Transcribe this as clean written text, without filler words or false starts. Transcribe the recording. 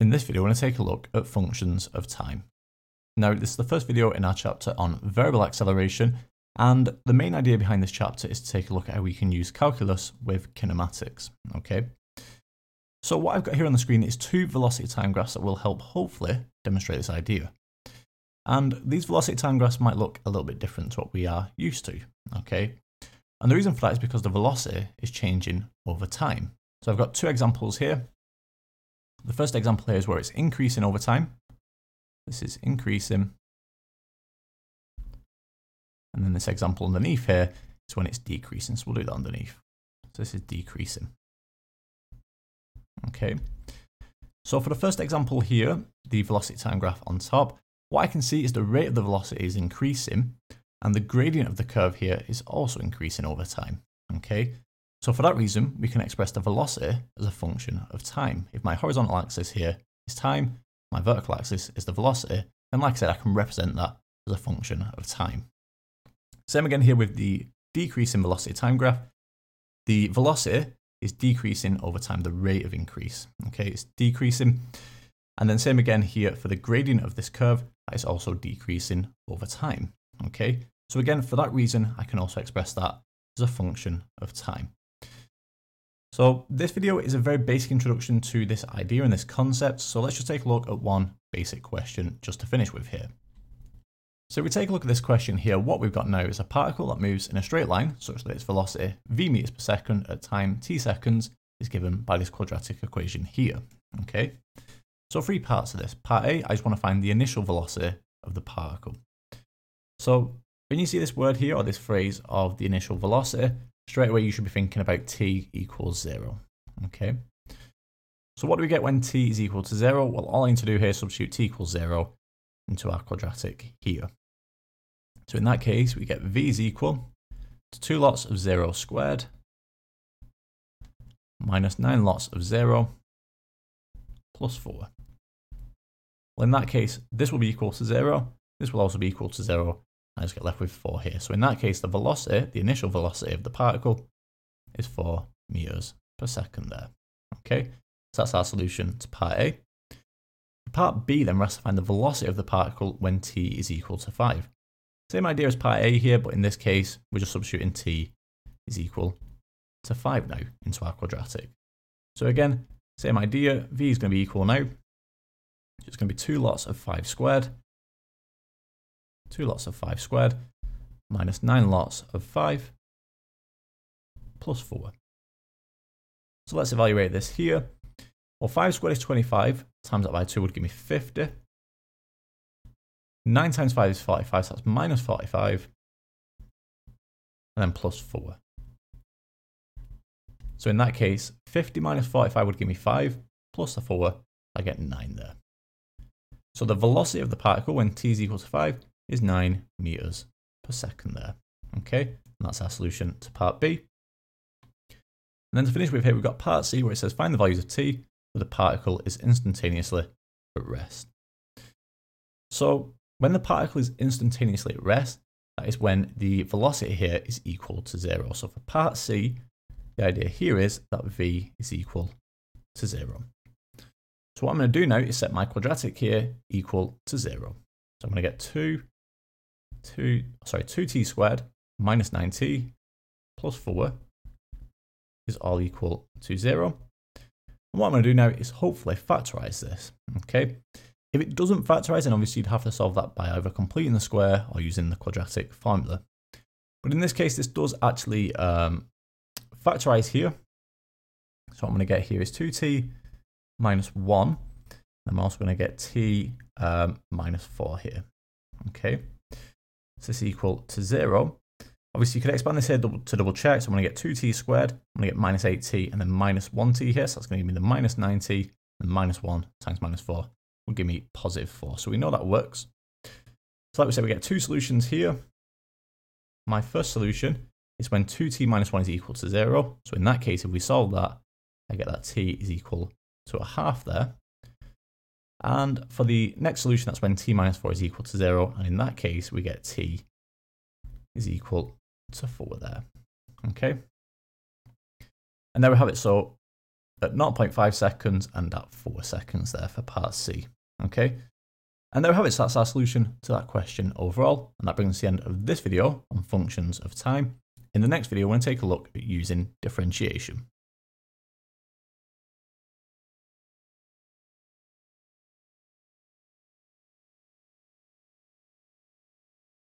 In this video, we're going to take a look at functions of time. Now, this is the first video in our chapter on variable acceleration, and the main idea behind this chapter is to take a look at how we can use calculus with kinematics, okay? So what I've got here on the screen is two velocity time graphs that will help hopefully demonstrate this idea. And these velocity time graphs might look a little bit different to what we are used to, okay? And the reason for that is because the velocity is changing over time. So I've got two examples here. The first example here is where it's increasing over time. This is increasing. And then this example underneath here is when it's decreasing. So we'll do that underneath. So this is decreasing. Okay. So for the first example here, the velocity time graph on top, what I can see is the rate of the velocity is increasing and the gradient of the curve here is also increasing over time. Okay. So for that reason, we can express the velocity as a function of time. If my horizontal axis here is time, my vertical axis is the velocity, and like I said, I can represent that as a function of time. Same again here with the decreasing velocity time graph. The velocity is decreasing over time, the rate of increase, okay, it's decreasing. And then same again here for the gradient of this curve, that is also decreasing over time, okay. So again, for that reason, I can also express that as a function of time. So this video is a very basic introduction to this idea and this concept. So let's just take a look at one basic question just to finish with here. So if we take a look at this question here, what we've got now is a particle that moves in a straight line such that its velocity v meters per second at time t seconds is given by this quadratic equation here, okay? So three parts of this. Part A, I just want to find the initial velocity of the particle. So when you see this word here or this phrase of the initial velocity, straight away you should be thinking about t equals 0, okay? So what do we get when t is equal to 0? Well, all I need to do here is substitute t equals 0 into our quadratic here. So in that case, we get v is equal to 2 lots of 0 squared minus 9 lots of 0 plus 4. Well, in that case, this will be equal to 0. This will also be equal to 0. I just get left with 4 here. So in that case, the velocity, the initial velocity of the particle is 4 meters per second there. Okay, so that's our solution to part A. Part B then rests to find the velocity of the particle when t is equal to 5. Same idea as part A here, but in this case, we're just substituting t is equal to 5 now into our quadratic. So again, same idea, v is going to be equal now. It's going to be 2 lots of 5 squared. 2 lots of 5 squared minus 9 lots of 5 plus 4. So let's evaluate this here. Well, 5 squared is 25, times that by 2 would give me 50. 9 times 5 is 45, so that's minus 45, and then plus 4. So in that case, 50 minus 45 would give me 5, plus the 4, I get 9 there. So the velocity of the particle when t is equal to 5 is 9 meters per second there. Okay, and that's our solution to part B. And then to finish with here, we've got part C where it says find the values of t where the particle is instantaneously at rest. So when the particle is instantaneously at rest, that is when the velocity here is equal to 0. So for part C, the idea here is that v is equal to 0. So what I'm going to do now is set my quadratic here equal to 0. So I'm going to get 2t squared minus 9t plus 4 is all equal to 0. And what I'm going to do now is hopefully factorize this, okay? If it doesn't factorize, then obviously you'd have to solve that by either completing the square or using the quadratic formula. But in this case, this does actually factorize here. So what I'm going to get here is 2t minus 1. I'm also going to get t minus 4 here, okay? So this is equal to 0. Obviously, you could expand this here to double check. So I'm going to get 2t squared, I'm going to get minus 8t, and then minus 1t here. So that's going to give me the minus 9t, and minus 1 times minus 4 will give me positive 4. So we know that works. So like we said, we get two solutions here. My first solution is when 2t minus 1 is equal to 0. So in that case, if we solve that, I get that t is equal to a half there. And for the next solution, that's when t minus 4 is equal to 0. And in that case, we get t is equal to 4 there. Okay. And there we have it. So at 0.5 seconds and at 4 seconds there for part C. Okay, and there we have it, so that's our solution to that question overall, and that brings us to the end of this video on functions of time. In the next video, we're going to take a look at using differentiation.